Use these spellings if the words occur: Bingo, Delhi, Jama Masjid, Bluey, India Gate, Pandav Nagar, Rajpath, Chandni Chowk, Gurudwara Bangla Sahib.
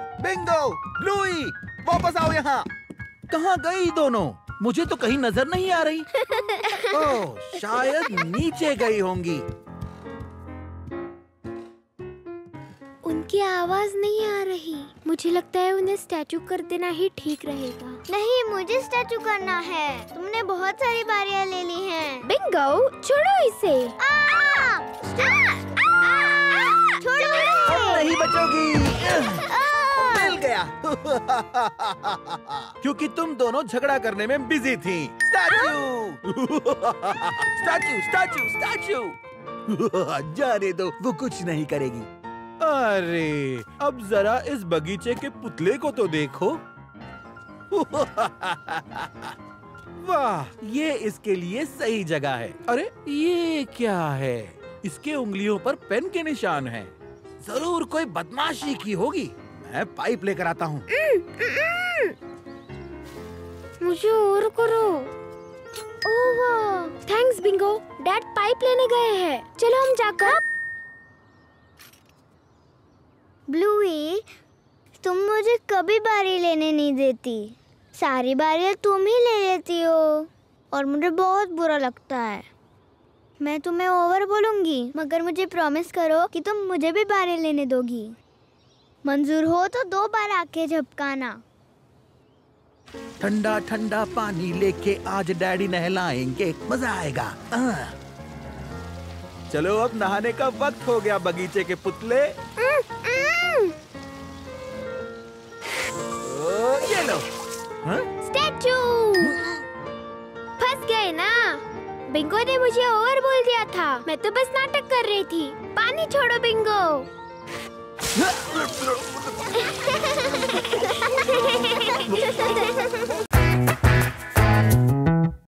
Bingo, ब्लूई, वापस आओ यहाँ। कहाँ गई दोनों? मुझे तो कहीं नजर नहीं आ रही। ओह, शायद नीचे गई होंगी। उनकी आवाज नहीं आ रही। मुझे लगता है उन्हें स्टैचू कर देना ही ठीक रहेगा। नहीं, मुझे स्टैचू करना है। तुमने बहुत सारी बारियाँ ले ली हैं। बिंगो, छोड़ो इसे। छोड़ो इसे। नहीं बचोगी। क्योंकि तुम दोनों झगड़ा करने में बिजी थी। Statue statue statue statue. जाने दो, वो कुछ नहीं करेगी। अरे अब जरा इस बगीचे के पुतले को तो देखो। वाह, ये इसके लिए सही जगह है। अरे ये क्या है? इसके उंगलियों पर पेन के निशान हैं। जरूर कोई बदमाशी की होगी। मैं पाइप लेकर आता हूँ। मुझे और करो। ओह वाह, थैंक्स बिंगो। डैड पाइप लेने गए हैं। चलो हम जाकर। ब्लूई, तुम मुझे कभी बारी लेने नहीं देती। सारी बारियाँ तुम ही ले लेती हो और मुझे बहुत बुरा लगता है। मैं तुम्हें ओवर बोलूंगी, मगर मुझे प्रॉमिस करो कि तुम मुझे भी बारी लेने दोगी। मंजूर हो तो 2 बार आके झपकाना। ठंडा ठंडा पानी लेके आज डैडी नहलाएंगे, मजा आएगा। चलो अब नहाने का वक्त हो गया बगीचे के पुतले। ये लो। स्टैचू फंस गए ना। बिंगो ने मुझे ओवर बोल दिया था। मैं तो बस नाटक कर रही थी। पानी छोड़ो बिंगो।